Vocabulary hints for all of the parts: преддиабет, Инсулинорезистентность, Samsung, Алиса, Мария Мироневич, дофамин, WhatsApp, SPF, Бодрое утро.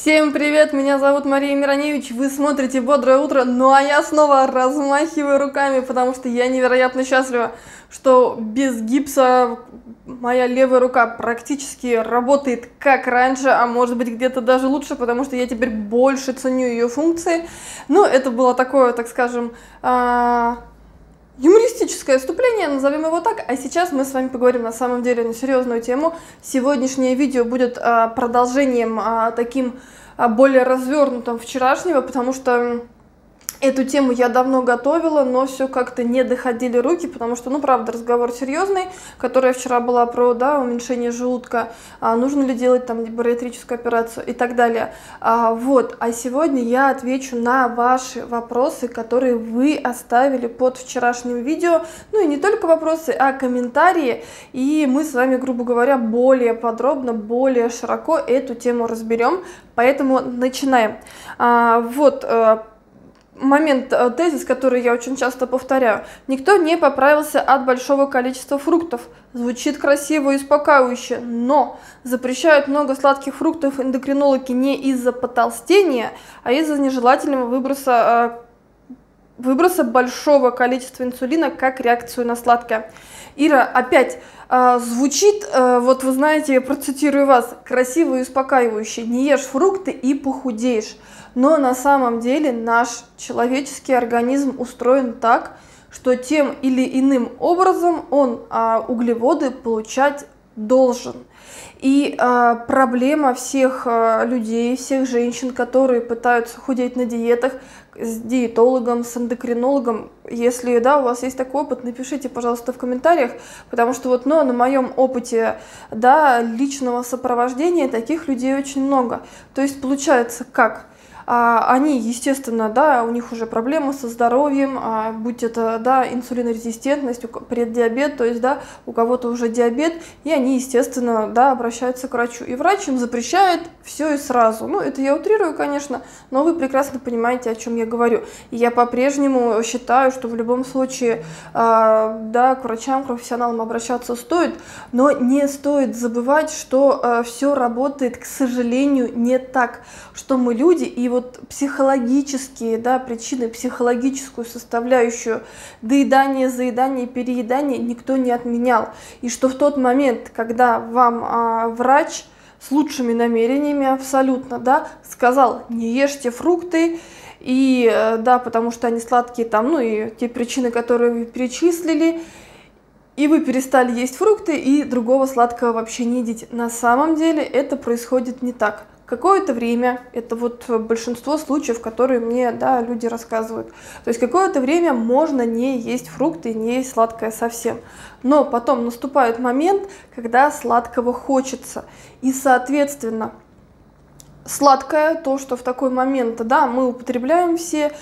Всем привет, меня зовут Мария Мироневич, вы смотрите «Бодрое утро», ну а я снова размахиваю руками, потому что я невероятно счастлива, что без гипса моя левая рука практически работает как раньше, а может быть где-то даже лучше, потому что я теперь больше ценю ее функции. Ну, это было такое, так скажем, юмористическое вступление, назовем его так, а сейчас мы с вами поговорим на самом деле на серьезную тему. Сегодняшнее видео будет продолжением таким более развернутым вчерашнего, потому что эту тему я давно готовила, но все как-то не доходили руки, потому что, ну правда, разговор серьезный, которая вчера была про уменьшение желудка, нужно ли делать там бариатрическую операцию и так далее. А сегодня я отвечу на ваши вопросы, которые вы оставили под вчерашним видео, ну и не только вопросы, а комментарии, и мы с вами, грубо говоря, более подробно, более широко эту тему разберем, поэтому начинаем. Момент, тезис, который я очень часто повторяю. Никто не поправился от большого количества фруктов. Звучит красиво и успокаивающе, но запрещают много сладких фруктов эндокринологи не из-за потолстения, а из-за нежелательного выброса большого количества инсулина как реакцию на сладкое. Ира, опять звучит, вот вы знаете, я процитирую вас, красиво и успокаивающе. Не ешь фрукты и похудеешь. Но на самом деле наш человеческий организм устроен так, что тем или иным образом он углеводы получать должен. И проблема всех людей, всех женщин, которые пытаются худеть на диетах, с диетологом, с эндокринологом. Если у вас есть такой опыт, напишите, пожалуйста, в комментариях, потому что вот, на моем опыте личного сопровождения таких людей очень много. То есть получается как? Они, естественно, у них уже проблемы со здоровьем, будь это, инсулинорезистентность, преддиабет, то есть, у кого-то уже диабет, и они, естественно, обращаются к врачу. И врач им запрещает все и сразу. Ну, это я утрирую, конечно, но вы прекрасно понимаете, о чем я говорю. И я по-прежнему считаю, что в любом случае, к врачам, профессионалам обращаться стоит, но не стоит забывать, что все работает, к сожалению, не так, что мы люди, и вот психологические причины, психологическую составляющую доедания, заедания, переедания никто не отменял. И что в тот момент, когда вам врач с лучшими намерениями абсолютно сказал, не ешьте фрукты, и, потому что они сладкие, ну и те причины, которые вы перечислили, и вы перестали есть фрукты, и другого сладкого вообще не едите. На самом деле это происходит не так. Какое-то время, это вот большинство случаев, которые мне люди рассказывают, то есть какое-то время можно не есть фрукты, не есть сладкое совсем. Но потом наступает момент, когда сладкого хочется. И, соответственно, сладкое, то, что в такой момент, мы употребляем все,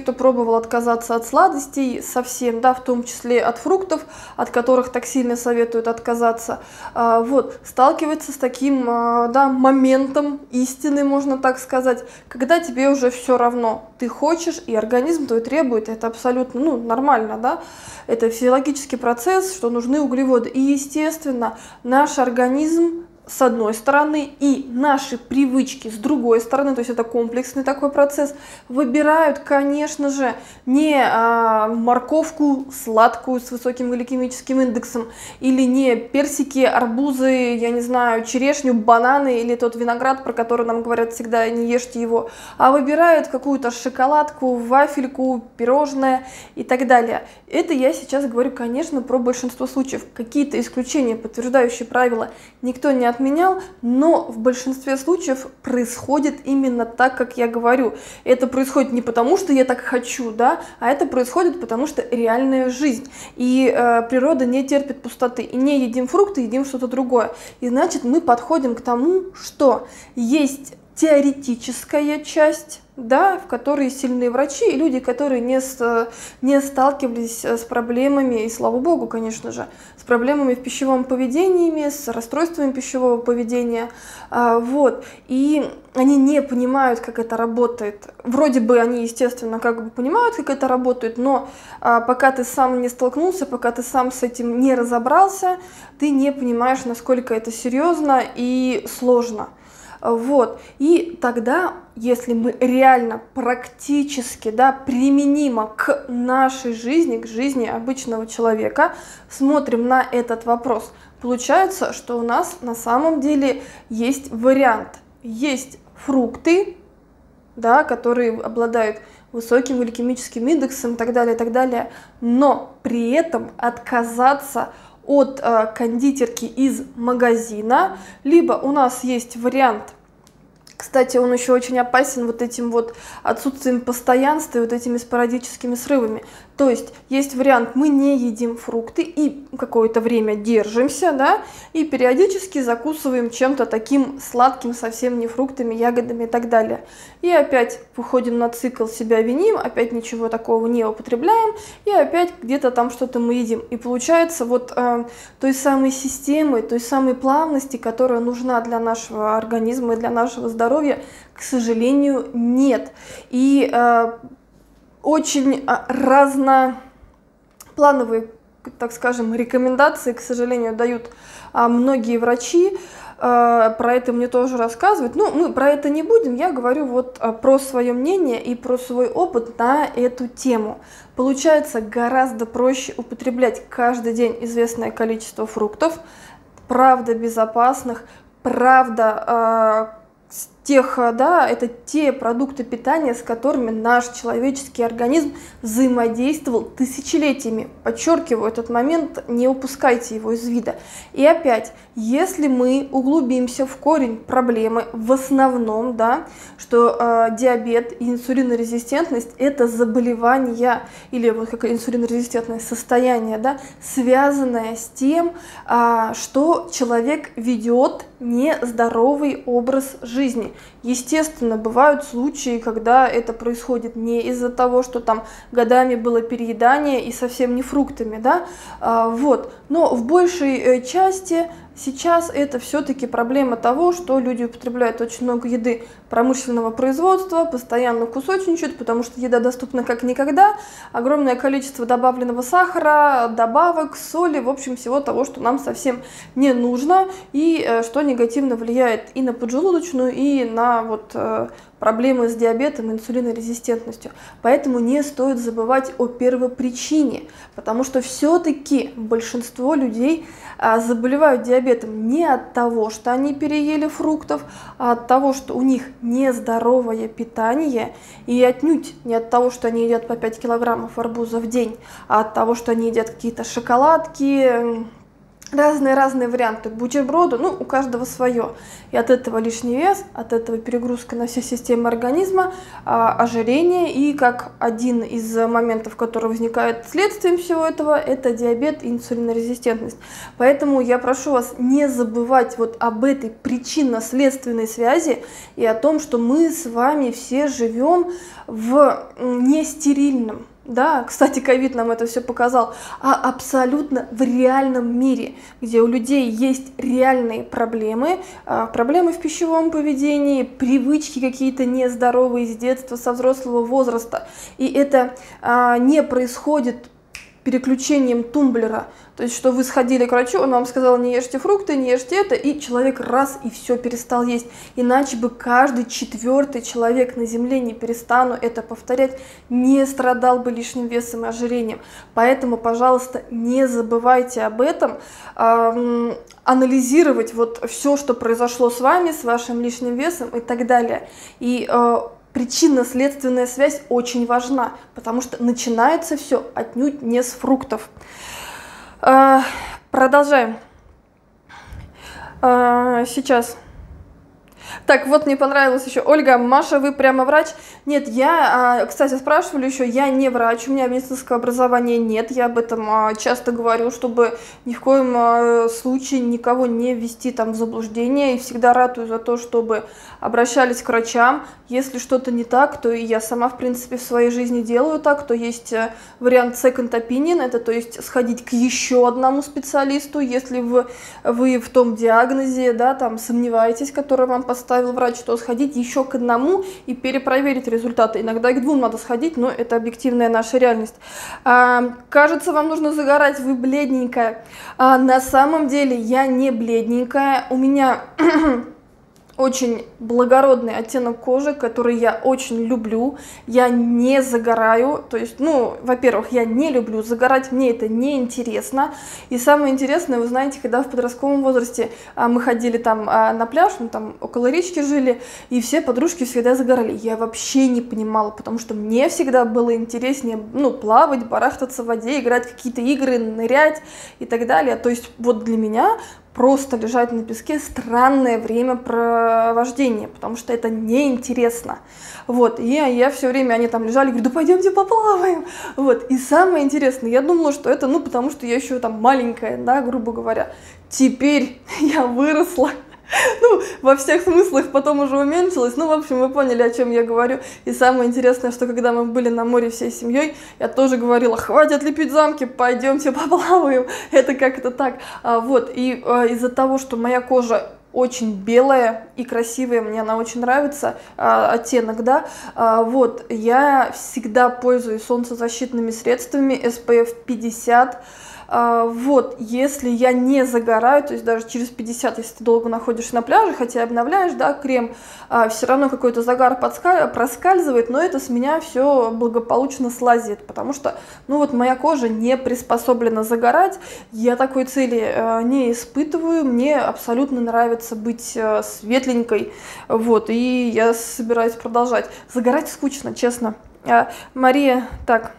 кто пробовал отказаться от сладостей совсем, в том числе от фруктов, от которых так сильно советуют отказаться, сталкивается с таким, моментом истины, можно так сказать, когда тебе уже все равно, ты хочешь, и организм твой требует, это абсолютно, нормально, это физиологический процесс, что нужны углеводы, и, естественно, наш организм, с одной стороны, и наши привычки с другой стороны, то есть это комплексный такой процесс, выбирают, конечно же, не морковку сладкую с высоким гликемическим индексом, или не персики, арбузы, я не знаю, черешню, бананы, или тот виноград, про который нам говорят всегда, не ешьте его, а выбирают какую-то шоколадку, вафельку, пирожное и так далее. Это я сейчас говорю, конечно, про большинство случаев. Какие-то исключения, подтверждающие правила, никто не отменял, но в большинстве случаев происходит именно так, как я говорю. Это происходит не потому, что я так хочу, а это происходит потому, что реальная жизнь. И природа не терпит пустоты. И не едим фрукты, едим что-то другое. И значит, мы подходим к тому, что есть теоретическая часть, в которой сильные врачи и люди, которые не сталкивались с проблемами, и слава богу, конечно же, с проблемами в пищевом поведении, с расстройствами пищевого поведения, и они не понимают, как это работает. Вроде бы они, естественно, понимают, как это работает, но пока ты сам не столкнулся, пока ты сам с этим не разобрался, ты не понимаешь, насколько это серьезно и сложно. Вот. И тогда, если мы реально практически, да, применимо к нашей жизни, к жизни обычного человека, смотрим на этот вопрос, получается, что у нас на самом деле есть вариант. Есть фрукты, да, которые обладают высоким гликемическим индексом и так далее, но при этом отказаться от кондитерки из магазина, либо у нас есть вариант, кстати, он еще очень опасен вот этим вот отсутствием постоянства и вот этими спорадическими срывами, то есть есть вариант, мы не едим фрукты и какое-то время держимся, да, и периодически закусываем чем-то таким сладким, совсем не фруктами, ягодами и так далее, и опять выходим на цикл, себя виним, опять ничего такого не употребляем, и опять где-то там что-то мы едим, и получается вот той самой системы, той самой плавности, которая нужна для нашего организма и для нашего здоровья, к сожалению, нет. И очень разноплановые, так скажем, рекомендации, к сожалению, дают многие врачи. Про это мне тоже рассказывают. Ну, мы про это не будем. Я говорю вот про свое мнение и про свой опыт на эту тему. Получается, гораздо проще употреблять каждый день известное количество фруктов, правда безопасных, правда это те продукты питания, с которыми наш человеческий организм взаимодействовал тысячелетиями. Подчеркиваю этот момент, не упускайте его из вида. И опять, если мы углубимся в корень проблемы, в основном, да, что диабет и инсулинорезистентность – это заболевания или вот как инсулинорезистентное состояние, да, связанное с тем, что человек ведет нездоровый образ жизни. Естественно, бывают случаи, когда это происходит не из-за того, что там годами было переедание и совсем не фруктами, да, вот. Но в большей части сейчас это все-таки проблема того, что люди употребляют очень много еды промышленного производства, постоянно кусочничают, потому что еда доступна как никогда, огромное количество добавленного сахара, добавок, соли, в общем, всего того, что нам совсем не нужно и что негативно влияет и на поджелудочную, и на вот проблемы с диабетом, инсулинорезистентностью. Поэтому не стоит забывать о первопричине, потому что все-таки большинство людей заболевают диабетом не от того, что они переели фруктов, а от того, что у них нездоровое питание, и отнюдь не от того, что они едят по 5 килограммов арбуза в день, а от того, что они едят какие-то шоколадки, разные варианты бутерброда, ну, у каждого свое. И от этого лишний вес, от этого перегрузка на все системы организма, ожирение. И как один из моментов, который возникает следствием всего этого, это диабет и инсулинорезистентность. Поэтому я прошу вас не забывать вот об этой причинно-следственной связи и о том, что мы с вами все живем в нестерильном, да, кстати, ковид нам это все показал, а абсолютно в реальном мире, где у людей есть реальные проблемы, проблемы в пищевом поведении, привычки какие-то нездоровые с детства, со взрослого возраста, и это не происходит переключением тумблера, то есть, что вы сходили к врачу, он вам сказал, не ешьте фрукты, не ешьте это, и человек раз и все перестал есть, иначе бы каждый четвертый человек на земле, не перестану это повторять, не страдал бы лишним весом и ожирением. Поэтому, пожалуйста, не забывайте об этом, анализировать вот все, что произошло с вами, с вашим лишним весом и так далее. И причинно-следственная связь очень важна, потому что начинается все отнюдь не с фруктов. Продолжаем. Сейчас. Так, вот мне понравилось еще. Ольга, Маша, вы прямо врач? Нет, я, кстати, спрашивали еще, я не врач, у меня медицинского образования нет, я об этом часто говорю, чтобы ни в коем случае никого не ввести там в заблуждение, и всегда ратую за то, чтобы обращались к врачам. Если что-то не так, то и я сама, в принципе, в своей жизни делаю так, то есть вариант second opinion, это то есть сходить к еще одному специалисту, если вы в том диагнозе, да, там сомневаетесь, который вам поставил врач, то сходить еще к одному и перепроверить результаты. Иногда и к двум надо сходить, но это объективная наша реальность. Кажется, вам нужно загорать, вы бледненькая. На самом деле я не бледненькая, у меня очень благородный оттенок кожи, который я очень люблю. Я не загораю, то есть, ну, во-первых, я не люблю загорать, мне это не интересно. И самое интересное, вы знаете, когда в подростковом возрасте мы ходили там на пляж, мы там около речки жили, и все подружки всегда загорали. Я вообще не понимала, потому что мне всегда было интереснее, ну, плавать, барахтаться в воде, играть в какие-то игры, нырять и так далее. То есть вот для меня просто лежать на песке — странное времяпровождение, потому что это неинтересно. Вот, и я все время, они там лежали, говорю, да пойдемте поплаваем. Вот, и самое интересное, я думала, что это, ну, потому что я еще там маленькая, да, грубо говоря. Теперь я выросла. Ну, во всех смыслах, потом уже уменьшилось. Ну, в общем, вы поняли, о чем я говорю. И самое интересное, что когда мы были на море всей семьей, я тоже говорила, хватит лепить замки, пойдемте поплаваем. Это как-то так. Вот, и из-за того, что моя кожа очень белая и красивая, мне она очень нравится, оттенок, да, вот, я всегда пользуюсь солнцезащитными средствами SPF 50, вот, если я не загораю, то есть даже через 50, если ты долго находишься на пляже, хотя обновляешь, да, крем, все равно какой-то загар проскальзывает, но это с меня все благополучно слазит, потому что, ну вот, моя кожа не приспособлена загорать, я такой цели не испытываю, мне абсолютно нравится быть светленькой, вот, и я собираюсь продолжать. Загорать скучно, честно. Мария, так...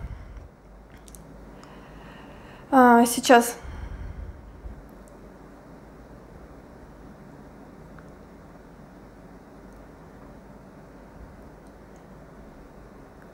сейчас.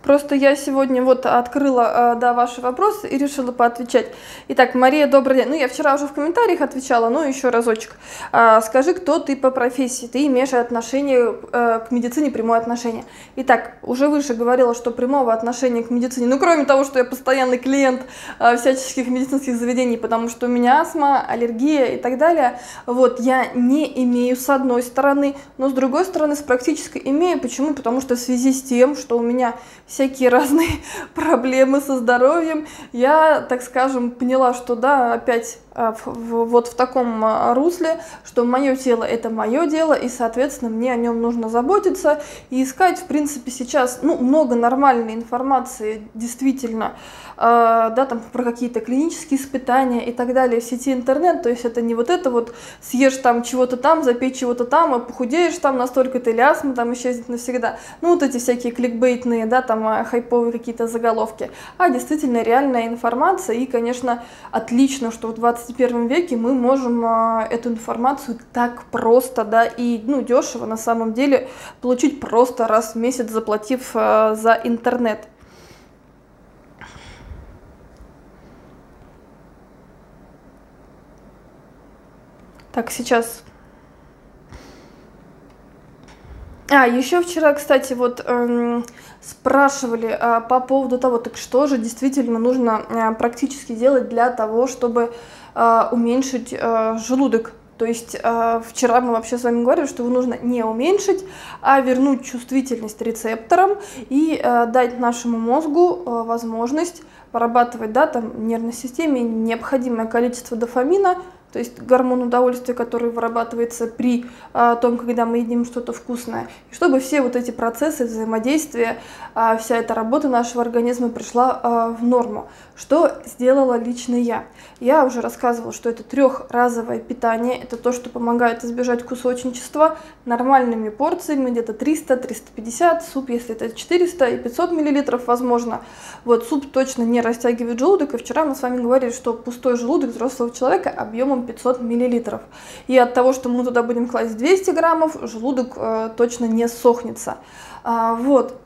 Просто я сегодня вот открыла, да, ваши вопросы и решила поотвечать. Итак, Мария, добрый день. Ну, я вчера уже в комментариях отвечала, но еще разочек. Скажи, кто ты по профессии? Ты имеешь отношение к медицине, прямое отношение. Итак, уже выше говорила, что прямого отношения к медицине, ну, кроме того, что я постоянный клиент всяческих медицинских заведений, потому что у меня астма, аллергия и так далее, вот, я не имею с одной стороны, но с другой стороны, с практической имею. Почему? Потому что в связи с тем, что у меня... всякие разные проблемы со здоровьем, я, так скажем, поняла, что да, опять вот в таком русле, что мое тело — это мое дело, и, соответственно, мне о нем нужно заботиться и искать, в принципе, сейчас, ну, много нормальной информации, действительно, да, там про какие-то клинические испытания и так далее в сети интернет, то есть это не вот это вот съешь там чего-то там, запей чего-то там, и похудеешь там настолько, ты астма там исчезнет навсегда, ну, вот эти всякие кликбейтные, да, там хайповые какие-то заголовки, а действительно реальная информация. И, конечно, отлично, что в 21 веке мы можем эту информацию так просто, да, и, ну, дешево на самом деле получить, просто раз в месяц заплатив за интернет. Так, сейчас... А, еще вчера, кстати, вот спрашивали по поводу того, так что же действительно нужно практически делать для того, чтобы уменьшить желудок. То есть вчера мы вообще с вами говорили, что его нужно не уменьшить, а вернуть чувствительность рецепторам и дать нашему мозгу возможность вырабатывать, да, там, в нервной системе необходимое количество дофамина, то есть гормон удовольствия, который вырабатывается при том, когда мы едим что-то вкусное. И чтобы все вот эти процессы взаимодействия, вся эта работа нашего организма пришла в норму. Что сделала лично я? Я уже рассказывала, что это трехразовое питание, это то, что помогает избежать кусочничества нормальными порциями, где-то 300-350, суп, если это 400 и 500 мл, возможно. Вот, суп точно не растягивает желудок, и вчера мы с вами говорили, что пустой желудок взрослого человека объемом 500 мл. И от того, что мы туда будем класть 200 граммов, желудок точно не сохнется. Вот.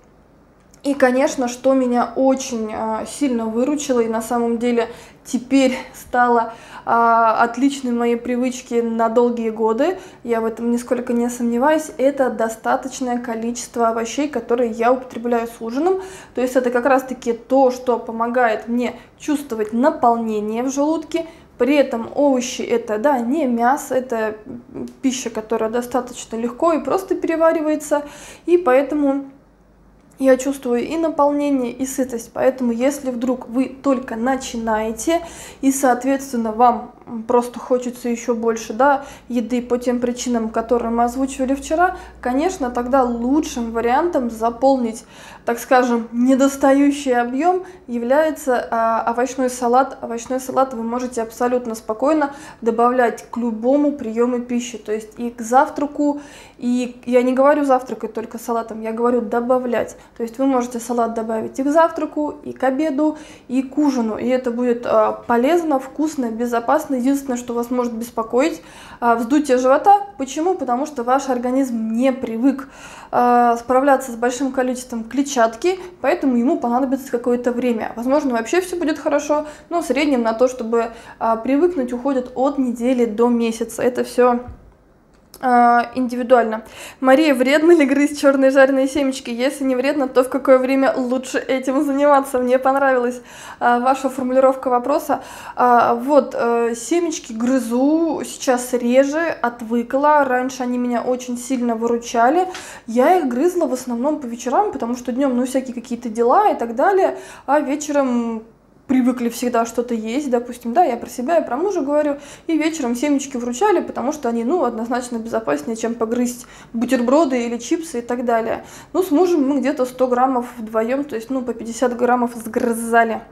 И, конечно, что меня очень сильно выручило и на самом деле теперь стало отличной моей привычкой на долгие годы, я в этом нисколько не сомневаюсь, это достаточное количество овощей, которые я употребляю с ужином. То есть это как раз-таки то, что помогает мне чувствовать наполнение в желудке. При этом овощи — это, да, не мясо, это пища, которая достаточно легко и просто переваривается, и поэтому я чувствую и наполнение, и сытость. Поэтому если вдруг вы только начинаете, и, соответственно, вам просто хочется еще больше, да, еды по тем причинам, которые мы озвучивали вчера, конечно, тогда лучшим вариантом заполнить, так скажем, недостающий объем является овощной салат. Овощной салат вы можете абсолютно спокойно добавлять к любому приему пищи, то есть и к завтраку, и я не говорю завтракать только салатом, я говорю добавлять. То есть вы можете салат добавить и к завтраку, и к обеду, и к ужину, и это будет полезно, вкусно, безопасно. Единственное, что вас может беспокоить, вздутие живота. Почему? Потому что ваш организм не привык справляться с большим количеством клетчатки, поэтому ему понадобится какое-то время. Возможно, вообще все будет хорошо, но в среднем на то, чтобы привыкнуть, уходит от недели до месяца. Это все индивидуально. Мария, вредно ли грызть черные жареные семечки? Если не вредно, то в какое время лучше этим заниматься? Мне понравилась ваша формулировка вопроса. Вот, семечки грызу сейчас реже, отвыкла. Раньше они меня очень сильно выручали. Я их грызла в основном по вечерам, потому что днем, ну, всякие какие-то дела и так далее, а вечером привыкли всегда что-то есть, допустим, да, я про себя и про мужа говорю, и вечером семечки вручали, потому что они, ну, однозначно безопаснее, чем погрызть бутерброды или чипсы и так далее. Ну, с мужем мы где-то 100 граммов вдвоем, то есть, ну, по 50 граммов сгрызали.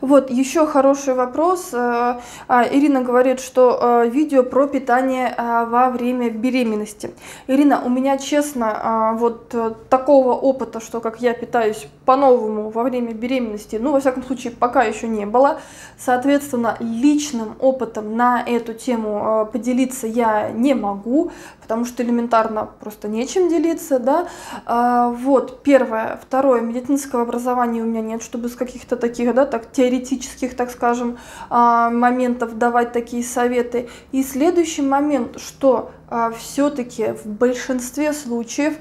Вот, еще хороший вопрос. Ирина говорит, что видео про питание во время беременности. Ирина, у меня, честно, вот такого опыта, что как я питаюсь по-новому во время беременности, ну, во всяком случае, пока еще не было. Соответственно, личным опытом на эту тему поделиться я не могу, потому что элементарно просто нечем делиться, да. Вот, первое. Второе, медицинского образования у меня нет, чтобы с каких-то таких, да, так теоретических, так скажем, моментов давать такие советы. И следующий момент, что все-таки в большинстве случаев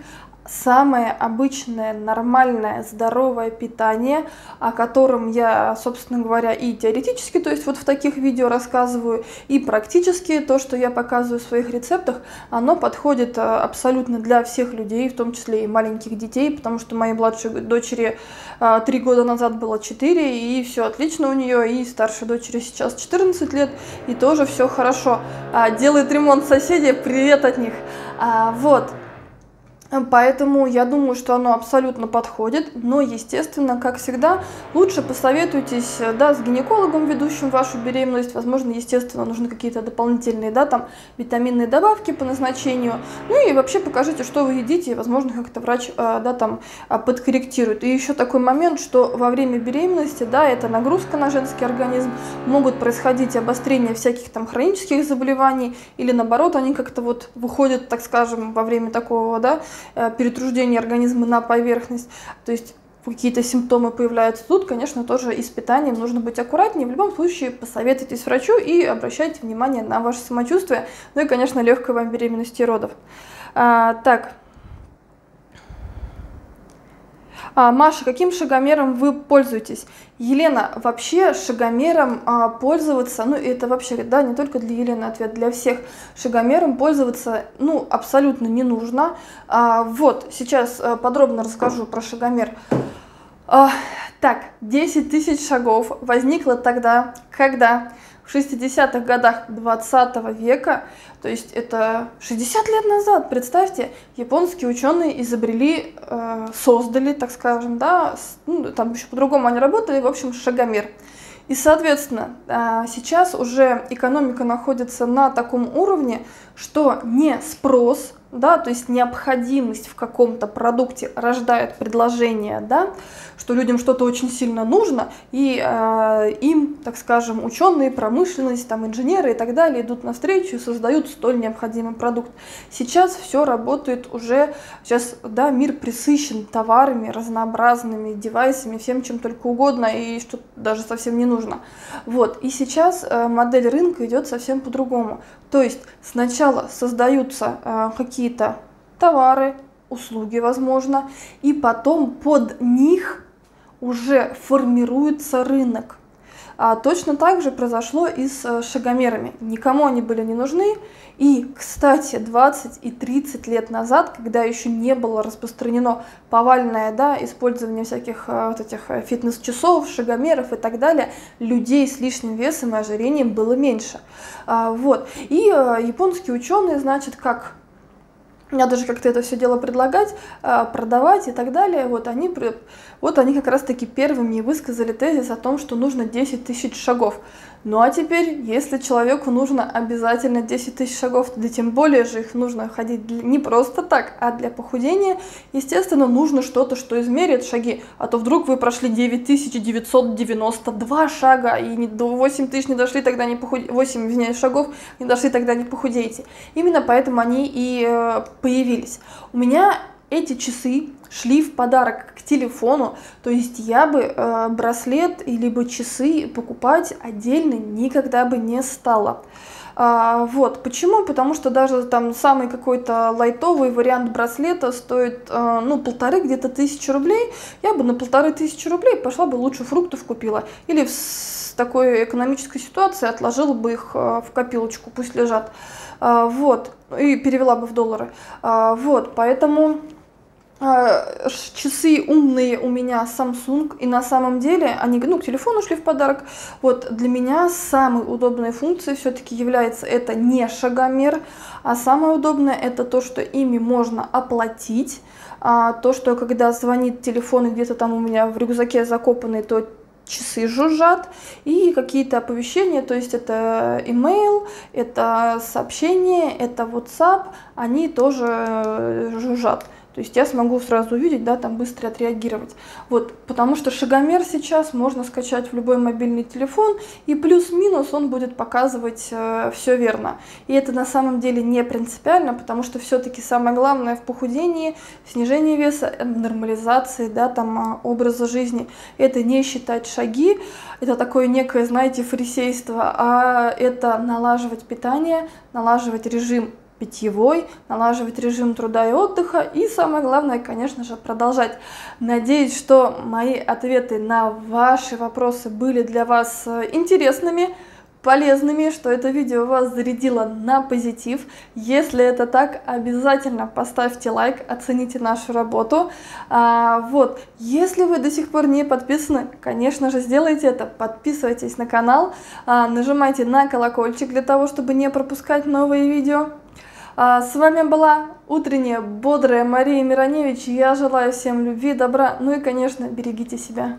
самое обычное, нормальное, здоровое питание, о котором я, собственно говоря, и теоретически, то есть вот в таких видео рассказываю, и практически, то, что я показываю в своих рецептах, оно подходит абсолютно для всех людей, в том числе и маленьких детей, потому что моей младшей дочери 3 года назад было 4, и все отлично у нее, и старшей дочери сейчас 14 лет, и тоже все хорошо. Делает ремонт соседи, привет от них. Вот. Поэтому я думаю, что оно абсолютно подходит, но, естественно, как всегда, лучше посоветуйтесь, да, с гинекологом, ведущим вашу беременность. Возможно, естественно, нужны какие-то дополнительные, да, там, витаминные добавки по назначению. Ну и вообще покажите, что вы едите, и, возможно, как-то врач, да, там, подкорректирует. И еще такой момент, что во время беременности, да, это нагрузка на женский организм, могут происходить обострения всяких там хронических заболеваний, или наоборот, они как-то вот выходят, так скажем, во время такого, да, перетруждение организма на поверхность, то есть какие-то симптомы появляются тут, конечно, тоже и с питанием нужно быть аккуратнее. В любом случае, посоветуйтесь врачу и обращайте внимание на ваше самочувствие, ну и, конечно, легкой вам беременности и родов. Так. Маша, каким шагомером вы пользуетесь? Елена, вообще шагомером пользоваться, ну это вообще, да, не только для Елены ответ, для всех, шагомером пользоваться, ну, абсолютно не нужно. Вот, сейчас подробно расскажу про шагомер. Так, 10 тысяч шагов возникло тогда, когда в 60-х годах 20 века, то есть это 60 лет назад, представьте, японские ученые изобрели, создали, так скажем, да, ну, там еще по-другому они работали, в общем, шагомер. И, соответственно, сейчас уже экономика находится на таком уровне, что не спрос, да, то есть необходимость в каком-то продукте рождает предложение, да, что людям что-то очень сильно нужно, и им, так скажем, ученые, промышленность, там, инженеры и так далее идут навстречу и создают столь необходимый продукт. Сейчас все работает уже, сейчас, да, мир пресыщен товарами, разнообразными девайсами, всем чем только угодно, и что даже совсем не нужно. Вот, и сейчас модель рынка идет совсем по-другому. То есть сначала создаются какие-то товары, услуги, возможно, и потом под них уже формируется рынок. Точно так же произошло и с шагомерами. Никому они были не нужны. И, кстати, 20 и 30 лет назад, когда еще не было распространено повальное использование всяких вот этих фитнес-часов, шагомеров и так далее, людей с лишним весом и ожирением было меньше. И японские ученые, значит, надо же как-то это все дело предлагать, продавать и так далее. Вот они как раз-таки первыми высказали тезис о том, что нужно 10 тысяч шагов. Ну а теперь, если человеку нужно обязательно 10 тысяч шагов, да тем более же их нужно ходить не просто так, а для похудения, естественно, нужно что-то, что измерит шаги. А то вдруг вы прошли 9992 шага и до 8 тысяч не дошли, тогда не похудеете, 8 шагов не дошли, тогда не похудеете. Именно поэтому они и появились. У меня эти часы шли в подарок к телефону, то есть я бы браслет либо часы покупать отдельно никогда бы не стала. Почему? Потому что даже там самый какой-то лайтовый вариант браслета стоит, полторы где-то тысячи рублей. Я бы на 1500 рублей пошла бы лучше фруктов купила. Или в такой экономической ситуации отложила бы их в копилочку, пусть лежат. И перевела бы в доллары. Поэтому... Часы умные у меня Samsung, и на самом деле они к телефону шли в подарок. Для меня самой удобной функцией все-таки является это не шагомер, а самое удобное это то, что ими можно оплатить, то, что когда звонит телефон и где-то там у меня в рюкзаке закопанный, то часы жужжат, и какие-то оповещения, то есть это email, это сообщение, это WhatsApp, они тоже жужжат. То есть я смогу сразу увидеть, быстро отреагировать. Потому что шагомер сейчас можно скачать в любой мобильный телефон, и плюс-минус он будет показывать все верно. И это на самом деле не принципиально, потому что все-таки самое главное в похудении, снижении веса, нормализации, образа жизни. Это не считать шаги, это такое некое, знаете, фарисейство, а это налаживать питание, налаживать режим питьевой, налаживать режим труда и отдыха, и самое главное, конечно же, продолжать. Надеюсь, что мои ответы на ваши вопросы были для вас интересными, полезными, что это видео вас зарядило на позитив. Если это так, обязательно поставьте лайк, оцените нашу работу. Если вы до сих пор не подписаны, конечно же, сделайте это. Подписывайтесь на канал, нажимайте на колокольчик для того, чтобы не пропускать новые видео. С вами была утренняя, бодрая Мария Мироневич. Я желаю всем любви, добра, ну и, конечно, берегите себя.